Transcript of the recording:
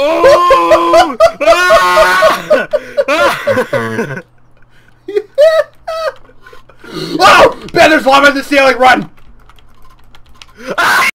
Oh! Ah! Oh! Ben, there's lava in the ceiling. Run! Ah!